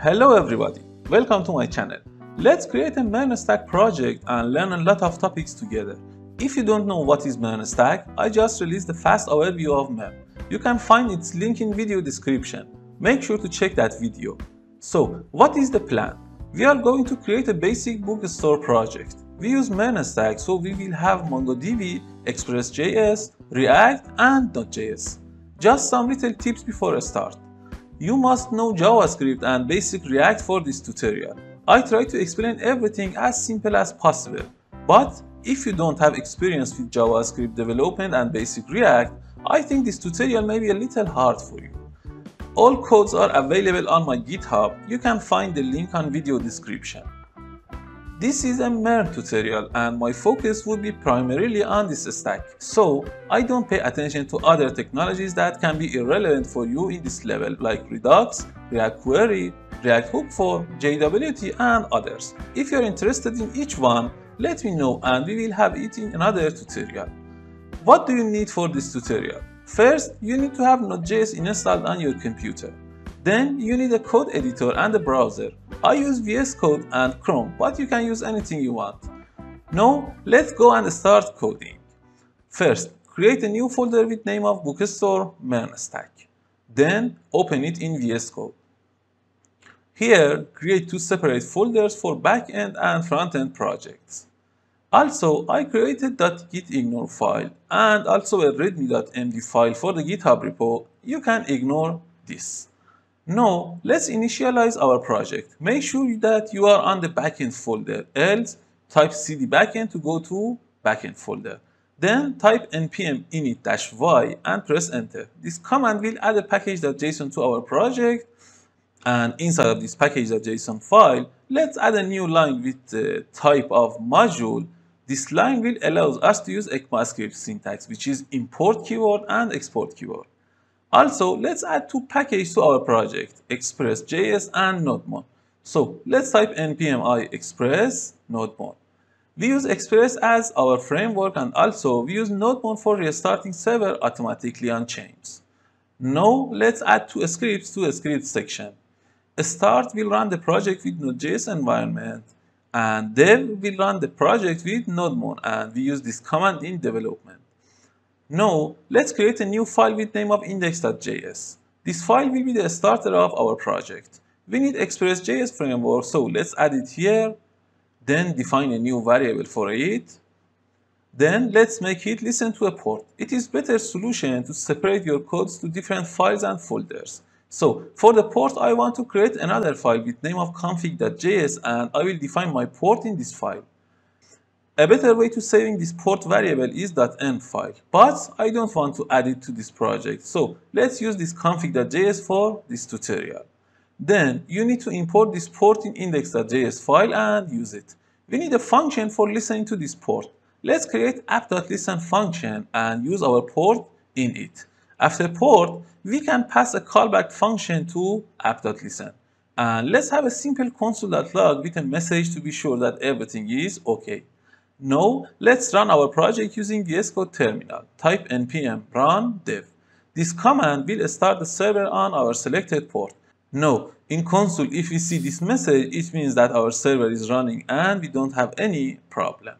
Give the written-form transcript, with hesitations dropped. Hello everybody, welcome to my channel. Let's create a MERN-Stack project and learn a lot of topics together. If you don't know what is MERN-Stack, I just released a fast overview of MERN. You can find its link in video description. Make sure to check that video. So, what is the plan? We are going to create a basic bookstore project. We use MERN-Stack, so we will have MongoDB, Express.js, React and .js. Just some little tips before I start. You must know JavaScript and basic React for this tutorial. I try to explain everything as simple as possible. But if you don't have experience with JavaScript development and basic React, I think this tutorial may be a little hard for you. All codes are available on my GitHub. You can find the link on video description. This is a MERN tutorial and my focus would be primarily on this stack. So I don't pay attention to other technologies that can be irrelevant for you in this level, like Redux, React Query, React Hook Form, JWT and others. If you're interested in each one, let me know and we will have it in another tutorial. What do you need for this tutorial? First, you need to have Node.js installed on your computer. Then you need a code editor and a browser. I use VS Code and Chrome, but you can use anything you want. Now, let's go and start coding. First, create a new folder with name of Bookstore-MERN-Stack. Then, open it in VS Code. Here, create two separate folders for backend and frontend projects. Also, I created .gitignore file and also a readme.md file for the GitHub repo. You can ignore this. Now, let's initialize our project. Make sure that you are on the backend folder, else type cd backend to go to backend folder. Then type npm init-y and press enter. This command will add a package.json to our project, and inside of this package.json file, let's add a new line with the type of module. This line will allow us to use ECMAScript syntax, which is import keyword and export keyword. Also, let's add two packages to our project, Express.js and nodemon. So, let's type npm express nodemon. We use Express as our framework and also we use nodemon for restarting server automatically on chains. Now, let's add two scripts to a script section. Start will run the project with Node.js environment and dev will run the project with nodemon, and we use this command in development. Now, let's create a new file with name of index.js. This file will be the starter of our project. We need Express.js framework, so let's add it here. Then define a new variable for it. Then let's make it listen to a port. It is better solution to separate your codes to different files and folders. So for the port, I want to create another file with name of config.js and I will define my port in this file. A better way to saving this port variable is .env file, but I don't want to add it to this project, so let's use this config.js for this tutorial. Then you need to import this port in index.js file and use it. We need a function for listening to this port. Let's create app.listen function and use our port in it. After port, we can pass a callback function to app.listen. And let's have a simple console.log with a message to be sure that everything is okay. Now, let's run our project using VS Code terminal. Type npm run dev. This command will start the server on our selected port. Now, in console, if we see this message, it means that our server is running and we don't have any problem.